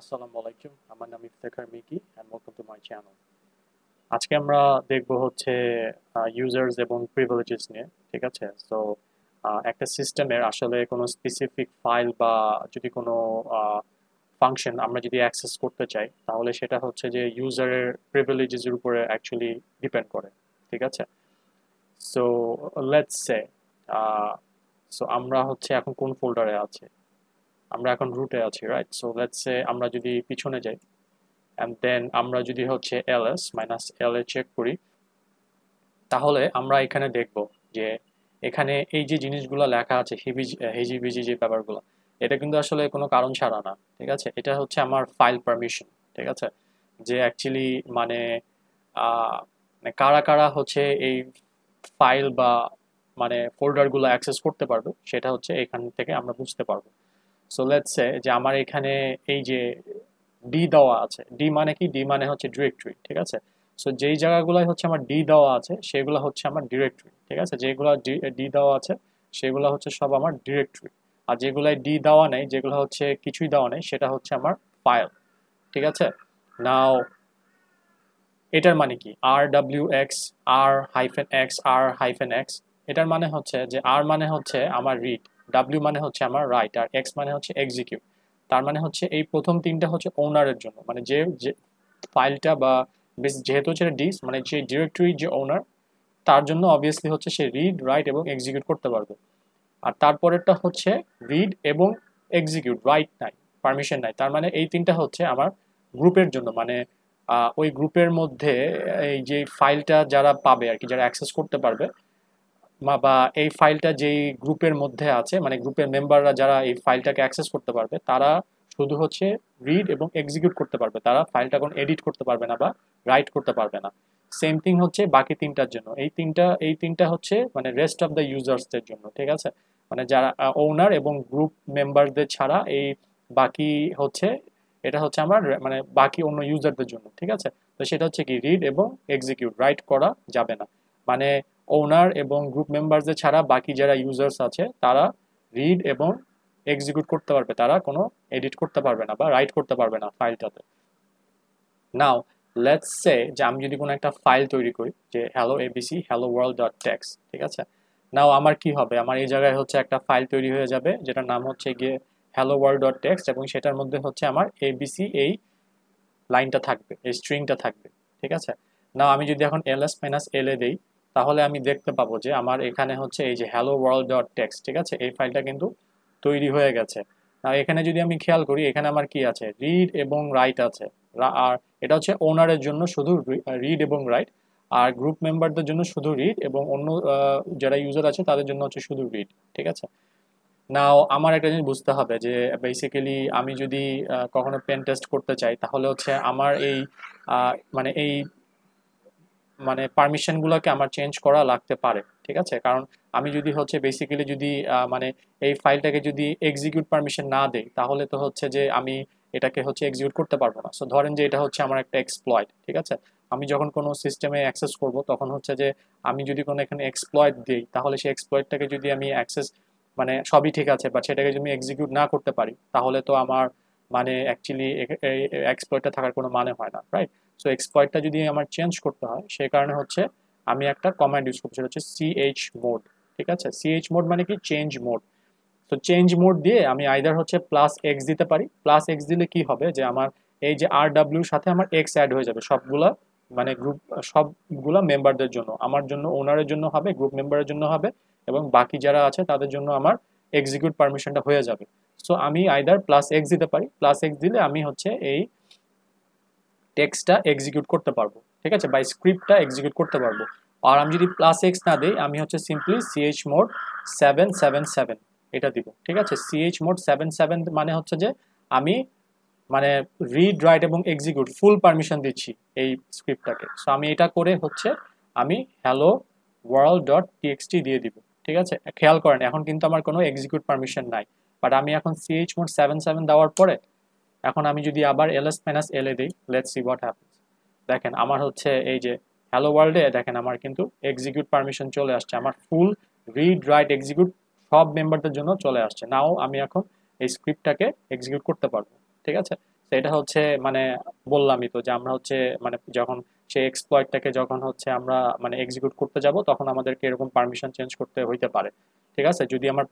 Assalamualaikum. আমার নাম Iftekhar Miki and welcome to my channel. আজকে আমরা দেখব হচ্ছে users এবং privileges নিয়ে, ঠিক আছে? So একটা সিস্টেমের আসলে কোনো স্পেসিফিক ফাইল বা যদি কোনো ফাংশন আমরা যদি অ্যাক্সেস করতে চাই, তাহলে সেটা হচ্ছে যে ইউজারের privileges এর উপরে actually ডিপেন্ড করে, ঠিক আছে? So let's say so আমরা হচ্ছে এখন কোন ফোল্ডারে আছি? আমরা এখন রুটে আছি, রাইট? সো লেটস সে আমরা যদি পিছনে যাই এন্ড দেন আমরা যদি হচ্ছে ls - l এ চেক করি, তাহলে আমরা এখানে দেখব যে এখানে এই যে জিনিসগুলো লেখা আছে হেজিবিজি যে ব্যাপারগুলো, এটা কিন্তু আসলে কোনো কারণ ছাড়া না, ঠিক আছে? এটা হচ্ছে আমার ফাইল পারমিশন, ঠিক আছে? যে অ্যাকচুয়ালি মানে কারা কারা হচ্ছে এই ফাইল বা মানে ফোল্ডারগুলো অ্যাক্সেস করতে পারবে, সেটা হচ্ছে এখান থেকে আমরা বুঝতে পারবো। So let's say যে আমার এখানে এই যে d দেওয়া আছে, d মানে কি? d মানে হচ্ছে ডিরেক্টরি, ঠিক আছে? সো যেই জায়গাগুলোই হচ্ছে আমার d দেওয়া আছে সেগুলো হচ্ছে আমার ডিরেক্টরি, ঠিক আছে? যেগুলো d দেওয়া আছে সেগুলো হচ্ছে সব আমার ডিরেক্টরি, আর যেগুলাই d দেওয়া নেই, যেগুলো হচ্ছে কিছুই দেওয়া নেই, সেটা হচ্ছে আমার ফাইল, ঠিক আছে? নাও এটার মানে কি? r-x r-x এটার মানে হচ্ছে যে r মানে হচ্ছে আমার রিড, w মানে হচ্ছে আমার রাইট, আর x মানে হচ্ছে এক্সিকিউট। তার মানে হচ্ছে এই প্রথম তিনটা হচ্ছে ওনারের জন্য, মানে যে ফাইলটা বা যেহেতু সেটা ডিস মানে যে ডিরেক্টরি যে ওনার, তার জন্য অবভিয়াসলি হচ্ছে সে রিড, রাইট এবং এক্সিকিউট করতে পারবে। আর তারপরেরটা হচ্ছে রিড এবং এক্সিকিউট, রাইট নাই, পারমিশন নাই। তার মানে এই তিনটা হচ্ছে আমার গ্রুপের জন্য, মানে ওই গ্রুপের মধ্যে এই যে ফাইলটা যারা পাবে আর কি, যারা অ্যাক্সেস করতে পারবে বা এই ফাইলটা যেই গ্রুপের মধ্যে আছে, মানে গ্রুপের মেম্বাররা যারা এই ফাইলটাকে অ্যাক্সেস করতে পারবে, তারা শুধু হচ্ছে রিড এবং এক্সিকিউট করতে পারবে, তারা ফাইলটা কোনো এডিট করতে পারবে না বা রাইট করতে পারবে না। সেম থিং হচ্ছে বাকি তিনটার জন্য। এই তিনটা হচ্ছে মানে রেস্ট অফ দ্য ইউজার্সদের জন্য, ঠিক আছে? মানে যারা ওনার এবং গ্রুপ মেম্বারদের ছাড়া এই বাকি হচ্ছে, এটা হচ্ছে আমার মানে বাকি অন্য ইউজারদের জন্য, ঠিক আছে? তো সেটা হচ্ছে কি? রিড এবং এক্সিকিউট, রাইট করা যাবে না। মানে ওনার এবং গ্রুপ মেম্বারদের ছাড়া বাকি যারা ইউজার্স আছে তারা রিড এবং এক্সিকিউট করতে পারবে, তারা কোনো এডিট করতে পারবে না বা রাইট করতে পারবে না ফাইলটাতে। নাও লেটস সে যে আমি যদি কোনো একটা ফাইল তৈরি করি যে hello ABC hello world dot text, ঠিক আছে? নাও আমার কি হবে? আমার এই জায়গায় হচ্ছে একটা ফাইল তৈরি হয়ে যাবে যেটার নাম হচ্ছে গিয়ে হ্যালো ওয়ার্ল্ড ডট টেক্স, এবং সেটার মধ্যে হচ্ছে আমার এবিসি এই লাইনটা থাকবে, এই স্ট্রিংটা থাকবে, ঠিক আছে? নাও আমি যদি এখন ls - l এ দেই, তাহলে আমি দেখতে পাবো যে আমার এখানে হচ্ছে এই যে হ্যালো ওয়ার্ল্ড ডট টেক্সট, ঠিক আছে? এই ফাইলটা কিন্তু তৈরি হয়ে গেছে। আর এখানে যদি আমি খেয়াল করি, এখানে আমার কি আছে? রিড এবং রাইট আছে, আর এটা হচ্ছে ওনারের জন্য শুধু রিড এবং রাইট, আর গ্রুপ মেম্বারদের জন্য শুধু রিড, এবং অন্য যারা ইউজার আছে তাদের জন্য হচ্ছে শুধু রিড, ঠিক আছে? নাও আমার একটা জিনিস বুঝতে হবে যে বেসিক্যালি আমি যদি কখনো পেন টেস্ট করতে চাই, তাহলে হচ্ছে আমার এই মানে এই মানে পারমিশনগুলোকে আমার চেঞ্জ করা লাগতে পারে, ঠিক আছে? কারণ আমি যদি হচ্ছে বেসিক্যালি যদি মানে এই ফাইলটাকে যদি এক্সিকিউট পারমিশন না দেই, তাহলে তো হচ্ছে যে আমি এটাকে হচ্ছে এক্সিকিউট করতে পারবো না। সো ধরেন যে এটা হচ্ছে আমার একটা এক্সপ্লয়েড, ঠিক আছে? আমি যখন কোনো সিস্টেমে অ্যাক্সেস করব, তখন হচ্ছে যে আমি যদি কোনো এখানে এক্সপ্লয়েড দিই, তাহলে সেই এক্সপ্লয়েডটাকে যদি আমি অ্যাক্সেস মানে সবই ঠিক আছে, বাট সেটাকে যদি আমি এক্সিকিউট না করতে পারি, তাহলে তো আমার মানে অ্যাকচুয়ালি এক্সপ্লয়েডটা থাকার কোনো মানে হয় না, রাইট? সো এক্সপ্লয়েটটা যদি আমার চেঞ্জ করতে হয়, সেই কারণে হচ্ছে আমি একটা কমান্ড ইউজ করছি, সেটা হচ্ছে ch মোড, ঠিক আছে? ch মোড মানে কি? Change mode. তো চেঞ্জ মোড দিয়ে আমি আইদার হচ্ছে +x দিতে পারি, +x দিলে কি হবে যে আমার এই যে rw এর সাথে আমার x অ্যাড হয়ে যাবে, সবগুলা মানে গ্রুপ সবগুলা মেম্বারদের জন্য, আমার জন্য ওনারের জন্য হবে, গ্রুপ মেম্বারের জন্য হবে, এবং বাকি যারা আছে তাদের জন্য আমার এক্সিকিউট পারমিশনটা হয়ে যাবে। সো আমি আইদার +x দিতে পারি, +x দিলে আমি হচ্ছে এই টেক্সটটা এক্সিকিউট করতে পারবো, ঠিক আছে? বা স্ক্রিপ্টটা এক্সিকিউট করতে পারবো। আর আমি যদি +x না দেই, আমি হচ্ছে সিম্পলি ch মোড 777 এটা দিব, ঠিক আছে? ch মোড 77 মানে হচ্ছে যে আমি মানে রিড, রাইট এবং এক্সিকিউট ফুল পারমিশন দিচ্ছি এই স্ক্রিপ্টটাকে। সো আমি এটা করে হচ্ছে আমি হ্যালো ওয়ার্ল্ড ডট txt দিয়ে দিব, ঠিক আছে? খেয়াল করেন এখন কিন্তু আমার কোনো এক্সিকিউট পারমিশন নাই, বাট আমি এখন ch মোড 77 দেওয়ার পরে এখন আমি যদি আবার ls - l এ দেই, লেটস সি হোয়াট হ্যাপেন্স। দেখেন আমার হচ্ছে এই যে হ্যালো ওয়ার্ল্ডে দেখেন আমার কিন্তু এক্সিকিউট পারমিশন চলে আসছে, আমার ফুল রিড, রাইট, এক্সিকিউট সব মেম্বারদের জন্য চলে আসছে। নাও আমি এখন এই স্ক্রিপ্টটাকে এক্সিকিউট করতে পারবো, ঠিক আছে? এটা হচ্ছে মানে বললামই তো যে আমরা হচ্ছে মানে যখন সেই এক্সপ্লয়েটটাকে যখন হচ্ছে আমরা মানে এক্সিকিউট করতে যাব তখন আমাদেরকে এরকম পারমিশন চেঞ্জ করতে হইতে পারে। ঠিক আছে, যদি আমার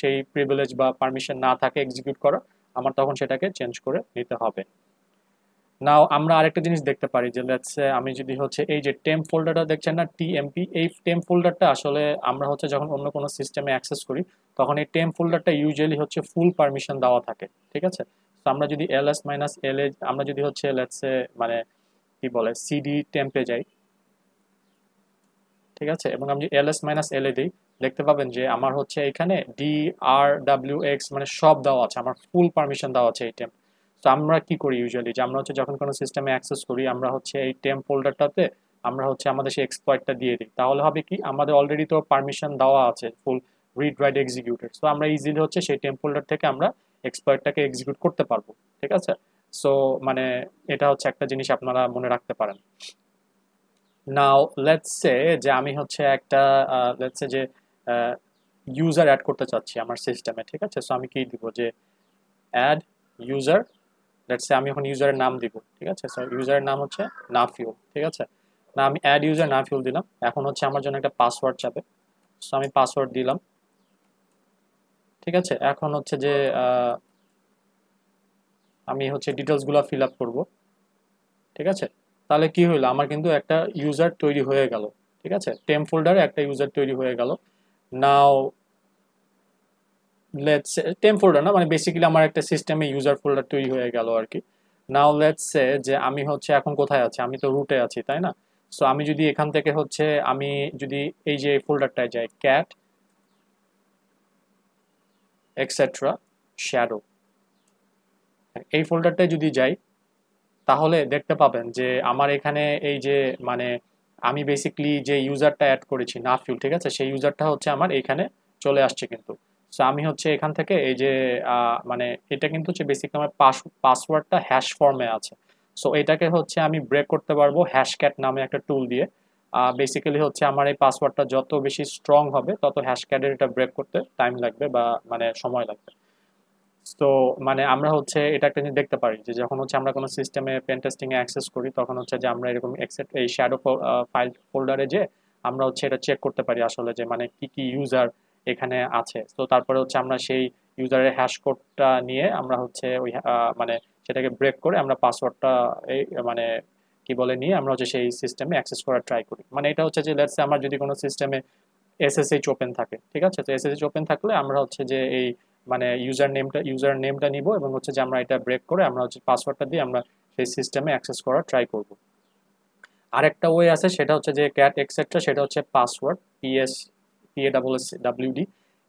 সেই প্রিভিলেজ বা পারমিশন না থাকে এক্সিকিউট করা, আমার তখন সেটাকে চেঞ্জ করে নিতে হবে। নাও আমরা আরেকটা জিনিস দেখতে পারি যে লেটস আমি যদি হচ্ছে এই যে টেম্প ফোল্ডারটা দেখছেন না টিএমপি, এই টেম্প ফোল্ডারটা আসলে আমরা হচ্ছে যখন অন্য কোনো সিস্টেমে অ্যাক্সেস করি তখন এই টেম্প ফোল্ডারটা ইউজুয়ালি হচ্ছে ফুল পারমিশন দেওয়া থাকে। ঠিক আছে, তো আমরা যদি এলএস মাইনাস এল এ আমরা যদি হচ্ছে লেটস মানে কি বলে সিডি টেম্পে যাই, ঠিক আছে, এবং আমি এলএস মাইনাস এল এ দিই, দেখতে পাবেন যে আমার হচ্ছে এখানে ডি আর ডাব্লিউ এক্স মানে সব দেওয়া আছে, আমার ফুল পারমিশন দেওয়া আছে এই টেম্প। তো আমরা কি করি ইউজুয়ালি যে আমরা হচ্ছে যখন কোনো সিস্টেমে অ্যাক্সেস করি আমরা হচ্ছে এই টেম্প ফোল্ডারটাতে আমরা হচ্ছে আমাদের সেই এক্সপ্লয়েটটা দিয়ে দিই, তাহলে হবে কি আমাদের অলরেডি তো পারমিশন দেওয়া আছে full read write executed, so আমরা ইজিলি হচ্ছে সেই টেম্প ফোল্ডার থেকে আমরা এক্সপ্লয়েটটাকে এক্সিকিউট করতে পারবো। ঠিক আছে, সো মানে এটা হচ্ছে একটা জিনিস আপনারা মনে রাখতে পারেন। নাও লেটস সে যে আমি হচ্ছে একটা লেটস সে যে ইউজার অ্যাড করতে চাচ্ছি আমার সিস্টেমে। ঠিক আছে, সো আমি কি দিব যে অ্যাড ইউজার, লেটস সে আমি এখন ইউজারের নাম দিব। ঠিক আছে, সো ইউজারের নাম হচ্ছে নাফিউল। ঠিক আছে, না আমি অ্যাড ইউজার নাফিউল দিলাম। এখন হচ্ছে আমার জন্য একটা পাসওয়ার্ড চাবে, সো আমি পাসওয়ার্ড দিলাম। ঠিক আছে, এখন হচ্ছে যে আমি হচ্ছে ডিটেলসগুলো ফিল আপ করবো। ঠিক আছে, তাহলে কি হলো আমার কিন্তু একটা ইউজার তৈরি হয়ে গেল। ঠিক আছে, টেম্প ফোল্ডারে একটা ইউজার তৈরি হয়ে গেল। Now let's say temp folder না মানে বেসিক্যালি আমার একটা সিস্টেমে ইউজার ফোল্ডার তৈরি হয়ে গেল আর কি। নাও লেটস সে যে আমি হচ্ছে এখন কোথায় আছি, আমি তো রুটে আছি তাই না, সো আমি যদি এখান থেকে হচ্ছে আমি যদি এই যে ফোল্ডারটায় যাই ক্যাট এক্সেট্রা শ্যাডো এই ফোল্ডারটায় যদি যাই তাহলে দেখতে পাবেন যে আমার এখানে এই যে মানে আমি বেসিক্যালি যে ইউজারটা অ্যাড করেছি নাফিউল, ঠিক আছে, সেই ইউজারটা হচ্ছে আমার এখানে চলে আসছে কিন্তু। সো আমি হচ্ছে এখান থেকে এই যে মানে এটা কিন্তু হচ্ছে বেসিক্যালি আমার পাসওয়ার্ডটা হ্যাশ ফর্মে আছে, সো এটাকে হচ্ছে আমি ব্রেক করতে পারবো হ্যাশ ক্যাট নামে একটা টুল দিয়ে। বেসিক্যালি হচ্ছে আমার এই পাসওয়ার্ডটা যত বেশি স্ট্রং হবে তত হ্যাশ ক্যাটের এটা ব্রেক করতে টাইম লাগবে বা মানে সময় লাগবে। তো মানে আমরা হচ্ছে এটা একটা জিনিস দেখতে পারি যে যখন হচ্ছে আমরা কোনো সিস্টেমে পেন টেস্টিংয়ে অ্যাক্সেস করি তখন হচ্ছে যে আমরা এরকম এই শ্যাডো ফাইল ফোল্ডারে যে আমরা হচ্ছে এটা চেক করতে পারি আসলে যে মানে কি কি ইউজার এখানে আছে। তো তারপরে হচ্ছে আমরা সেই ইউজারের হ্যাশ কোডটা নিয়ে আমরা হচ্ছে ওই মানে সেটাকে ব্রেক করে আমরা পাসওয়ার্ডটা এই মানে কি বলে নিয়ে আমরা হচ্ছে সেই সিস্টেমে অ্যাক্সেস করার ট্রাই করি। মানে এটা হচ্ছে যে লেটস সে আমার যদি কোনো সিস্টেমে SSH ওপেন থাকে, ঠিক আছে, তো SSH ওপেন থাকলে আমরা হচ্ছে যে এই মানে ইউজার নেমটা নিব এবং হচ্ছে যে আমরা এটা ব্রেক করে আমরা হচ্ছে পাসওয়ার্ডটা দিয়ে আমরা সেই সিস্টেমে অ্যাক্সেস করার ট্রাই করব। আরেকটা ওয়ে আছে সেটা হচ্ছে যে ক্যাট এক্সেট্রা, সেটা হচ্ছে পাসওয়ার্ড PASWD,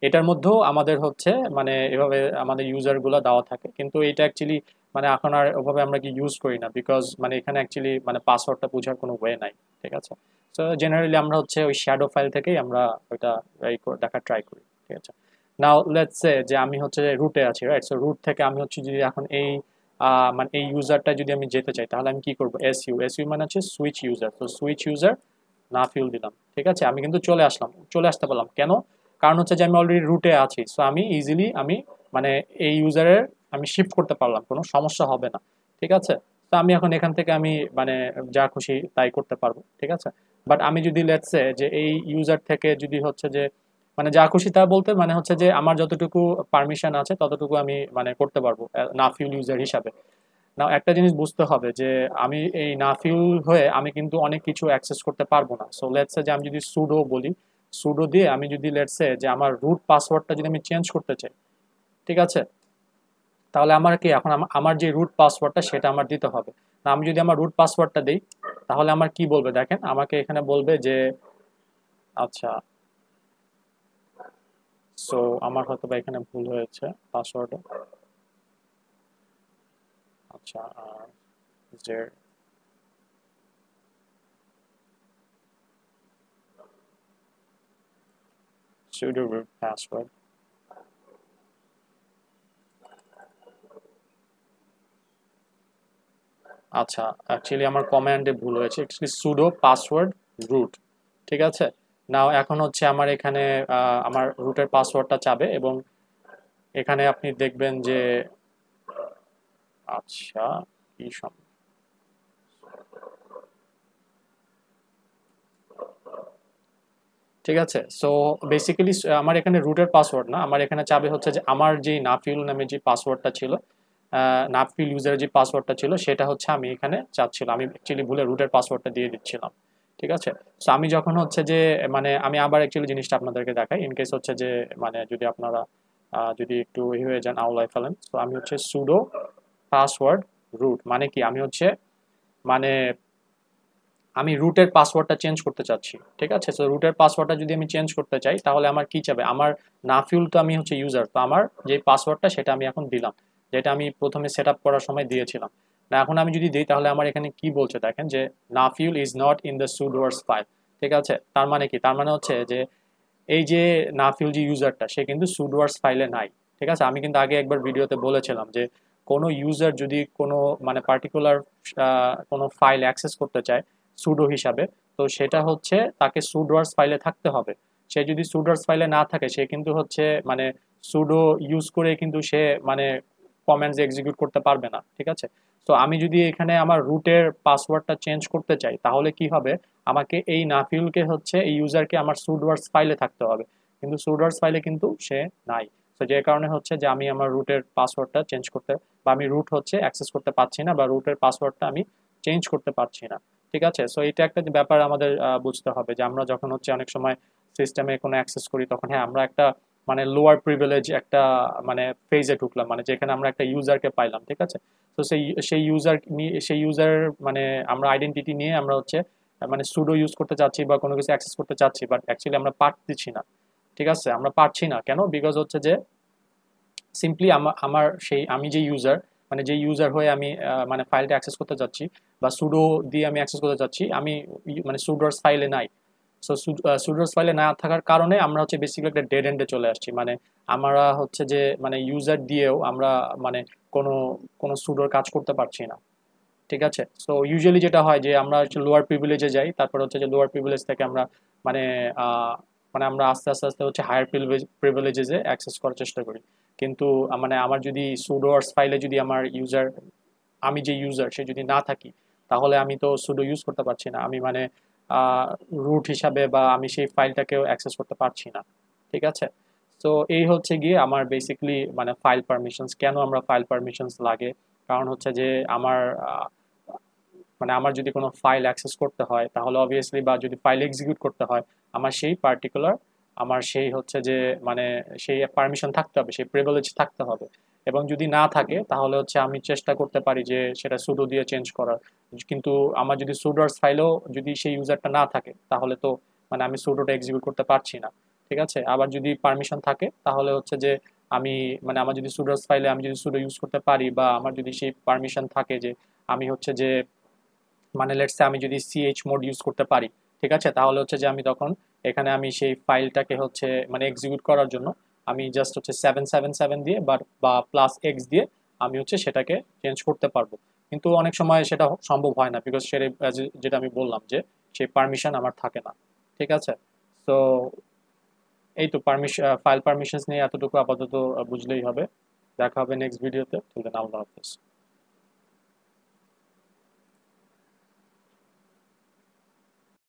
এটার মধ্যেও আমাদের হচ্ছে মানে এভাবে আমাদের ইউজারগুলো দেওয়া থাকে, কিন্তু এটা অ্যাকচুয়ালি মানে এখন আর ওভাবে আমরা কি ইউজ করি না, বিকজ মানে এখানে অ্যাকচুয়ালি মানে পাসওয়ার্ডটা বোঝার কোনো ওয়ে নাই। ঠিক আছে, সো জেনারেলি আমরা হচ্ছে ওই শ্যাডো ফাইল থেকেই আমরা ওইটা দেখার ট্রাই করি। ঠিক আছে, নাও লেটস সে যে আমি হচ্ছে রুটে আছি, রাইট, সো রুট থেকে আমি হচ্ছে যদি এখন এই মানে এই ইউজারটা যদি আমি যেতে চাই তাহলে আমি কি করব, SU মানে হচ্ছে সুইচ ইউজার, তো সুইচ ইউজার নাফিউল দিলাম। ঠিক আছে, আমি কিন্তু চলে আসতে পারলাম, কেন, কারণ হচ্ছে যে আমি অলরেডি রুটে আছি, সো আমি ইজিলি আমি মানে এই ইউজারের আমি শিফট করতে পারলাম, কোনো সমস্যা হবে না। ঠিক আছে, তো আমি এখন এখান থেকে আমি মানে যা খুশি তাই করতে পারবো। ঠিক আছে, বাট আমি যদি লেটস সে যে এই ইউজার থেকে যদি হচ্ছে যে মানে যা খুশি তা বলতে মানে হচ্ছে যে আমার যতটুকু পারমিশন আছে ততটুকু আমি মানে করতে পারবো নাফিউল ইউজার হিসাবে। না একটা জিনিস বুঝতে হবে যে আমি এই নাফিউল হয়ে আমি কিন্তু অনেক কিছু অ্যাক্সেস করতে পারবো না। সো লেটস সে যে আমি যদি সুডো বলি, সুডো দিয়ে আমি যদি লেটস সে যে আমার রুট পাসওয়ার্ডটা যদি আমি চেঞ্জ করতে চাই, ঠিক আছে, তাহলে আমার কি এখন আমার যে রুট পাসওয়ার্ডটা সেটা আমার দিতে হবে না। আমি যদি আমার রুট পাসওয়ার্ডটা দিই তাহলে আমার কি বলবে দেখেন, আমাকে এখানে বলবে যে আচ্ছা, সো আমার হয়তো বা এখানে ভুল হয়েছে পাসওয়ার্ডে, আচ্ছা sudo root password, আচ্ছা অ্যাকচুয়ালি আমার কমান্ডে ভুল হয়েছে, অ্যাকচুয়ালি sudo password root। ঠিক আছে, নাও এখন হচ্ছে আমার এখানে আমার রুটের পাসওয়ার্ডটা চাবে এবং এখানে আপনি দেখবেন যে আচ্ছা কি সম ঠিক আছে। সো বেসিক্যালি আমার এখানে রুটের পাসওয়ার্ড না, আমার এখানে চাবে হচ্ছে যে আমার যে নাফিল নামে যে পাসওয়ার্ডটা ছিল, নাফিল ইউজারের যে পাসওয়ার্ডটা ছিল সেটা হচ্ছে আমি এখানে চাচ্ছিলাম, আমি অ্যাকচুয়ালি ভুলে রুটের পাসওয়ার্ডটা দিয়ে দিচ্ছিলাম, ঠিক আছে। সো আমি যখন হচ্ছে যে মানে আমি আবার অ্যাকচুয়ালি জিনিসটা আপনাদেরকে দেখাই, ইনকেস হচ্ছে যে মানে যদি আপনারা যদি একটু হয়ে যান আওলায় ফেলেন। সো আমি হচ্ছে সুডো পাসওয়ার্ড রুট, মানে কি আমি হচ্ছে মানে আমি রুটের পাসওয়ার্ডটা চেঞ্জ করতে চাচ্ছি, ঠিক আছে। সো রুটের পাসওয়ার্ডটা যদি আমি চেঞ্জ করতে চাই তাহলে আমার কি চাবে, আমার নাফিউল তো আমি হচ্ছে ইউজার, তো আমার যে পাসওয়ার্ডটা সেটা আমি এখন দিলাম, যেটা আমি প্রথমে সেট আপ করার সময় দিয়েছিলাম না, এখন আমি যদি দিই তাহলে আমার এখানে কি বলছে দেখেন, যে Nafiul is not in the sudoers file, ঠিক আছে। তার মানে কি, তার মানে হচ্ছে যে এই যে নাফিউল যে ইউজারটা সে কিন্তু সুডোয়ার্স ফাইলে নাই, ঠিক আছে। আমি কিন্তু আগে একবার ভিডিওতে বলেছিলাম যে কোনো ইউজার যদি কোনো মানে পার্টিকুলার কোনো ফাইল অ্যাক্সেস করতে চায় সুডো হিসাবে, তো সেটা হচ্ছে তাকে সুডোয়ার্স ফাইলে থাকতে হবে। সে যদি সুডোয়ার্স ফাইলে না থাকে সে কিন্তু হচ্ছে মানে সুডো ইউজ করে কিন্তু সে মানে কমান্ডস এক্সিকিউট করতে পারবে না, ঠিক আছে। তো আমি যদি এখানে আমার রুটের পাসওয়ার্ডটা চেঞ্জ করতে চাই তাহলে কি হবে, আমাকে এই নাফিউলকে হচ্ছে এই ইউজারকে আমার সুডোয়ার্স ফাইলে থাকতে হবে, কিন্তু সুডোয়ার্স ফাইলে কিন্তু সে নাই। তো যে কারণে হচ্ছে যে আমি আমার রুটের পাসওয়ার্ডটা চেঞ্জ করতে বা আমি রুট হচ্ছে অ্যাক্সেস করতে পারছি না বা রুটের পাসওয়ার্ডটা আমি চেঞ্জ করতে পারছি না, ঠিক আছে। সো এটা একটা ব্যাপার আমাদের বুঝতে হবে যে আমরা যখন হচ্ছে অনেক সময় সিস্টেমে কোনো অ্যাক্সেস করি তখন হ্যাঁ আমরা একটা মানে লোয়ার প্রিভিলেজ একটা মানে ফেজে ঢুকলাম, মানে যেখানে আমরা একটা ইউজারকে পাইলাম, ঠিক আছে। তো সেই ইউজার মানে আমরা আইডেন্টিটি নিয়ে আমরা হচ্ছে মানে সুডো ইউজ করতে চাচ্ছি বা কোনো কিছু অ্যাক্সেস করতে চাচ্ছি, বাট অ্যাকচুয়ালি আমরা পারতেছি না, ঠিক আছে। আমরা পারছি না কেন, বিকজ হচ্ছে যে সিম্পলি আমার সেই আমি যে ইউজার মানে যে ইউজার হয়ে আমি মানে ফাইলটা অ্যাক্সেস করতে যাচ্ছি বা সুডো দিয়ে আমি অ্যাক্সেস করতে যাচ্ছি, আমি মানে সুডোর্স ফাইলে নাই। সো সুডোর্স ফাইলে না থাকার কারণে আমরা হচ্ছে বেসিক্যালি একটা ডেড এন্ডে চলে আসছি, মানে আমরা হচ্ছে যে মানে ইউজার দিয়েও আমরা মানে কোনো সুডোর কাজ করতে পারছি না, ঠিক আছে। সো ইউজুয়ালি যেটা হয় যে আমরা হচ্ছে লোয়ার প্রিভিলেজে যাই, তারপর হচ্ছে যে লোয়ার প্রিভিলেজ থেকে আমরা মানে মানে আমরা আস্তে আস্তে আস্তে হচ্ছে হায়ার প্রিভিলেজে অ্যাক্সেস করার চেষ্টা করি, কিন্তু মানে আমার যদি সুডোয়ার্স ফাইলে যদি আমার ইউজার আমি যে ইউজার সে যদি না থাকি তাহলে আমি তো সুডো ইউজ করতে পারছি না, আমি মানে রুট হিসাবে বা আমি সেই ফাইলটাকেও অ্যাক্সেস করতে পারছি না, ঠিক আছে। তো এই হচ্ছে গিয়ে আমার বেসিক্যালি মানে ফাইল পারমিশনস, কেন আমরা ফাইল পারমিশনস লাগে, কারণ হচ্ছে যে আমার মানে আমার যদি কোনো ফাইল অ্যাক্সেস করতে হয় তাহলে অবভিয়াসলি বা যদি ফাইল এক্সিকিউট করতে হয় আমার সেই পার্টিকুলার আমার সেই হচ্ছে যে মানে সেই পারমিশন থাকতে হবে, সেই প্রিভিলেজ থাকতে হবে, এবং যদি না থাকে তাহলে হচ্ছে আমি চেষ্টা করতে পারি যে সেটা সুডো দিয়ে চেঞ্জ করার, কিন্তু আমার যদি সুডোর্স ফাইলেও যদি সেই ইউজারটা না থাকে তাহলে তো মানে আমি সুডোটা এক্সিকিউট করতে পারছি না, ঠিক আছে। আবার যদি পারমিশন থাকে তাহলে হচ্ছে যে আমি মানে আমার যদি সুডোর্স ফাইলে আমি যদি সুডো ইউজ করতে পারি বা আমার যদি সেই পারমিশন থাকে যে আমি হচ্ছে যে মানে লেটস আমি যদি CH মোড ইউজ করতে পারি, ঠিক আছে, তাহলে হচ্ছে যে আমি তখন এখানে আমি সেই ফাইলটাকে হচ্ছে মানে এক্সিকিউট করার জন্য আমি জাস্ট হচ্ছে 777 দিয়ে বা +x দিয়ে আমি হচ্ছে সেটাকে চেঞ্জ করতে পারবো, কিন্তু অনেক সময় সেটা সম্ভব হয় না, বিকজ সেটা যেটা আমি বললাম যে সেই পারমিশন আমার থাকে না, ঠিক আছে। তো এই তো ফাইল পারমিশনস নিয়ে এতটুকু আপাতত বুঝলেই হবে। দেখা হবে নেক্সট ভিডিওতে, তাহলে আল্লাহ হাফেজ।